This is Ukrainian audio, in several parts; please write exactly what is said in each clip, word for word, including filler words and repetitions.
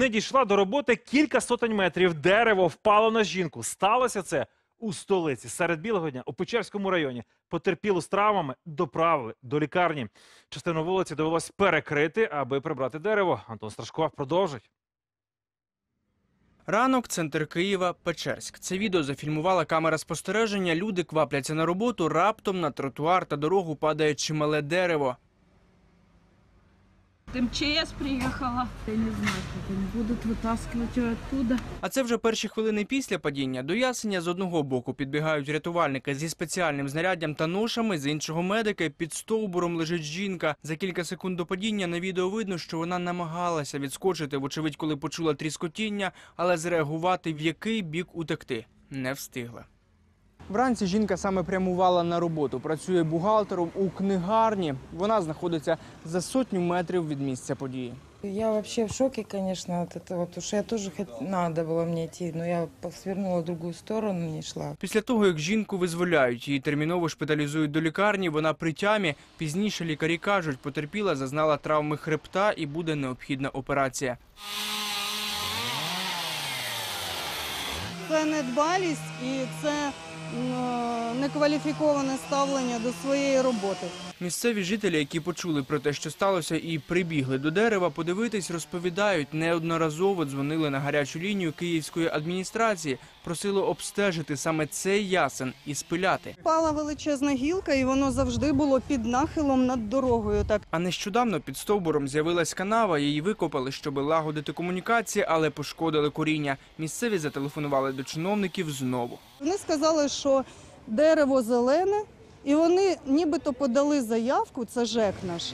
не дійшла до роботи кілька сотень метрів. Дерево впало на жінку. Сталося це у столиці. Серед білого дня у Печерському районі потерпілу з травмами доправили до лікарні. Частину вулиці довелось перекрити, аби прибрати дерево. Антон Страшков продовжить. Ранок, центр Києва, Печерськ. Це відео зафільмувала камера спостереження. Люди квапляться на роботу, раптом на тротуар та дорогу падає чимале дерево. МЧС приїхала. Я не знаю, як вони будуть витаскувати відтуда. А це вже перші хвилини після падіння. До Ясеня з одного боку підбігають рятувальники зі спеціальним знаряддям та ношами, з іншого медики. Під стовбуром лежить жінка. За кілька секунд до падіння на відео видно, що вона намагалася відскочити, вочевидь, коли почула тріскотіння, але зреагувати, в який бік утекти, не встигла. Вранці жінка саме прямувала на роботу. Працює бухгалтером у книгарні. Вона знаходиться за сотню метрів від місця події. Я взагалі в шокі, звісно, від цього, тому що я теж треба було мені йти, але я повернула в іншу сторону, не йшла. Після того, як жінку визволяють, її терміново шпиталізують до лікарні, вона при тямі. Пізніше лікарі кажуть, потерпіла зазнала травми хребта і буде необхідна операція. Це недбалість і це некваліфіковане ставлення до своєї роботи. Місцеві жителі, які почули про те, що сталося, і прибігли до дерева подивитись, розповідають, неодноразово дзвонили на гарячу лінію Київської адміністрації, просили обстежити саме цей ясен і спиляти. Впала величезна гілка, і воно завжди було під нахилом над дорогою. Так. А нещодавно під стовбуром з'явилась канава, її викопали, щоб лагодити комунікації, але пошкодили коріння. Місцеві зателефонували до чиновників знову. Вони сказали, що дерево зелене, і вони нібито подали заявку, це ЖЕК наш,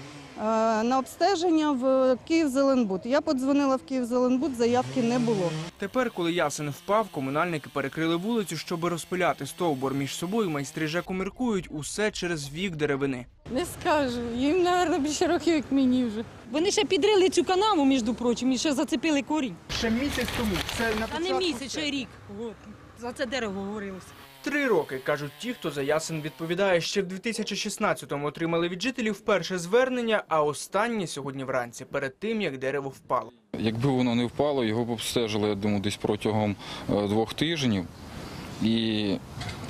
на обстеження в Київзеленбуд. Я подзвонила в Київзеленбуд, заявки не було. Тепер, коли ясен впав, комунальники перекрили вулицю, щоб розпиляти стовбур. Між собою майстри ЖЕКу міркують, усе через вік деревини. Не скажу, їм, мабуть, більше років, як мені вже. Вони ще підрили цю канаву, між прочим, і ще зацепили корінь. Ще місяць тому. Це на початку. А не місяць, ще рік. От. За це дерево говорилося. Три роки, кажуть ті, хто за ясен відповідає. Ще в дві тисячі шістнадцятому отримали від жителів перше звернення, а останнє сьогодні вранці, перед тим, як дерево впало. Якби воно не впало, його б обстежили, я думаю, десь протягом двох тижнів. І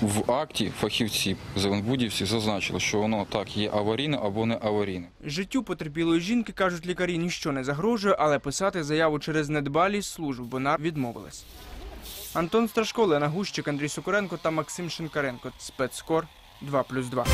в акті фахівці зеленбудівці зазначили, що воно так є аварійне або не аварійне. Життю потерпілої жінки, кажуть лікарі, ніщо не загрожує, але писати заяву через недбалість служб вона відмовилась. Антон Страшко, Лена Гущик, Андрій Сукоренко та Максим Шинкаренко. «Спецкор», два плюс два.